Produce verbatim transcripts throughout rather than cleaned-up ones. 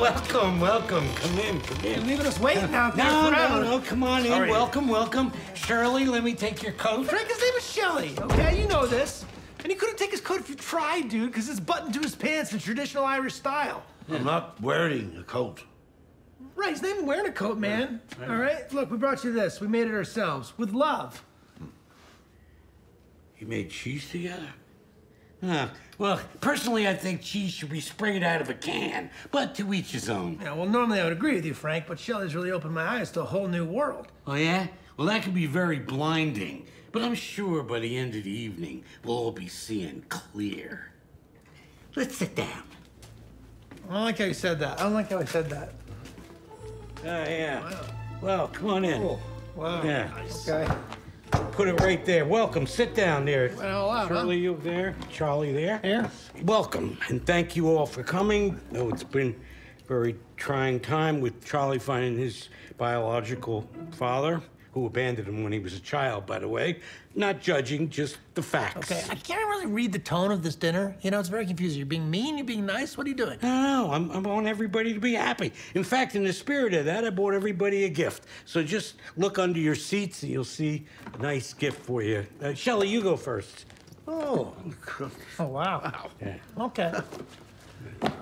welcome, welcome. Come in, come in. You're leaving us waiting out there no, forever. No, no, come on in. Right. Welcome, welcome. Shirley, let me take your coat. Frank's name is Shirley, okay? You know this. And he couldn't take his coat if you tried, dude, because it's buttoned to his pants in traditional Irish style. Yeah. I'm not wearing a coat. Right, he's not even wearing a coat, man. Right. All right? Look, we brought you this. We made it ourselves. With love. You made cheese together? Huh. Well, personally, I think cheese should be sprayed out of a can, but to each his own. Yeah, well, normally I would agree with you, Frank, but Shelley's really opened my eyes to a whole new world. Oh, yeah? Well, that could be very blinding, but I'm sure by the end of the evening, we'll all be seeing clear. Let's sit down. I don't like how you said that. I don't like how I said that. Oh, yeah. Wow. Well, come on in. Cool. Wow. Yeah. Nice. Okay. Put it right there. Welcome. Sit down there. Well, uh, Charlie, huh? You there? Charlie there? Yeah. Welcome, and thank you all for coming. Though it's been a very trying time with Charlie finding his biological father, who abandoned him when he was a child, by the way. Not judging, just the facts. Okay, I can't really read the tone of this dinner. You know, it's very confusing. You're being mean, you're being nice. What are you doing? No, no, I'm, I want everybody to be happy. In fact, in the spirit of that, I bought everybody a gift. So just look under your seats and you'll see a nice gift for you. Uh, Shelley, you go first. Oh. Oh, wow. Wow. Yeah. Okay.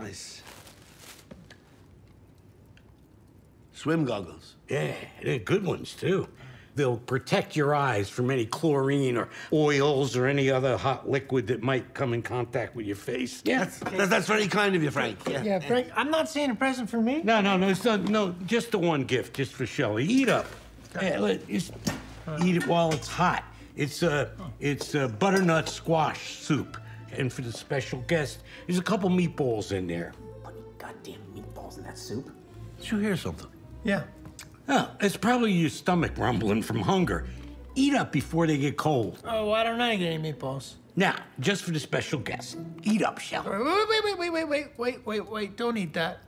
Nice. Swim goggles. Yeah, they're good ones, too. They'll protect your eyes from any chlorine or oils or any other hot liquid that might come in contact with your face. Yeah, that's, that's, that's very kind of you, Frank. Yeah, yeah Frank, I'm not saying a present for me. No, no, no, it's not, no, just the one gift, just for Shelley. Eat up. Yeah, let, just eat it while it's hot. It's a, it's a butternut squash soup. And for the special guest, there's a couple meatballs in there. Putting goddamn meatballs in that soup? Did you hear something? Yeah. Oh, it's probably your stomach rumbling from hunger. Eat up before they get cold. Oh, why don't I get any meatballs? Now, just for the special guest. Eat up, Shelley. Wait, wait, wait, wait, wait, wait, wait, wait, don't eat that.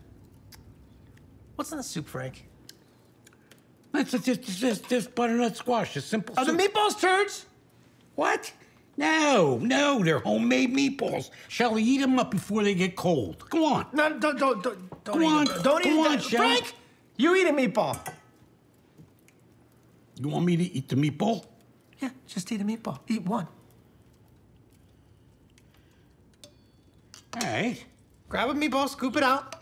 What's in the soup, Frank? It's just, just butternut squash, a simple soup. Are the meatballs turds? What? No, no, they're homemade meatballs. Shelley, eat them up before they get cold. Go on. No, don't, don't, don't. Go on, don't eat that. Frank, you eat a meatball. You want me to eat the meatball? Yeah, just eat a meatball. Eat one. All right. Grab a meatball, scoop it out.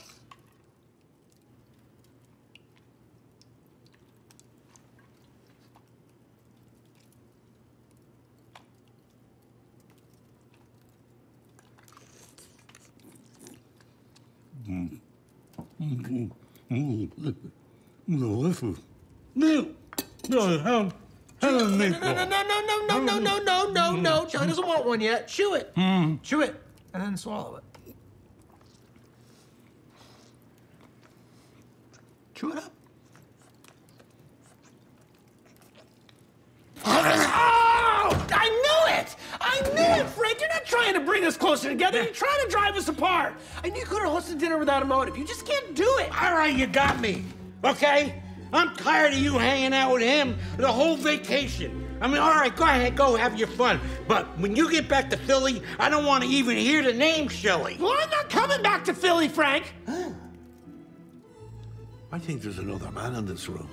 Mm. Mm-hmm. Mm. Delicious. No. No, have, have a meatball. No, no, no, no, no, no, no, no, no, no. Charlie doesn't want one yet. Chew it. Mm. Chew it. And then swallow it. Chew it up. Oh! I knew it! I knew it, Frank! You're not trying to bring us closer together. You're trying to drive us apart. I knew you couldn't host a dinner without a motive. You just can't do it. All right, you got me. Okay? I'm tired of you hanging out with him the whole vacation. I mean, all right, go ahead, go have your fun. But when you get back to Philly, I don't want to even hear the name Shelley. Well, I'm not coming back to Philly, Frank. I think there's another man in this room.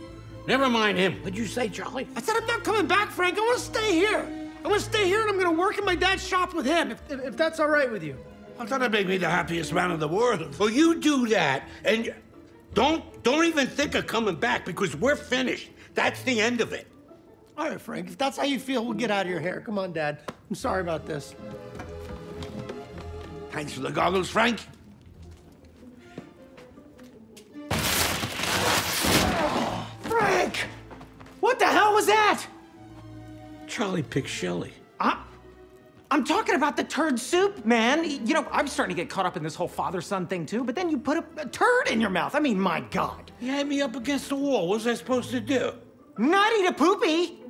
Never mind him. What'd you say, Charlie? I said I'm not coming back, Frank. I want to stay here. I want to stay here, and I'm going to work in my dad's shop with him, if, if, if that's all right with you. Well, that'll make me the happiest man in the world. Well, you do that, and... Don't, don't even think of coming back, because we're finished. That's the end of it. All right, Frank, if that's how you feel, we'll get out of your hair. Come on, Dad. I'm sorry about this. Thanks for the goggles, Frank. Oh, Frank! What the hell was that? Charlie picked Shelley. Huh? I'm talking about the turd soup, man. You know, I'm starting to get caught up in this whole father-son thing, too, but then you put a, a turd in your mouth. I mean, my God. You had me up against the wall. What was I supposed to do? Not eat a poopy.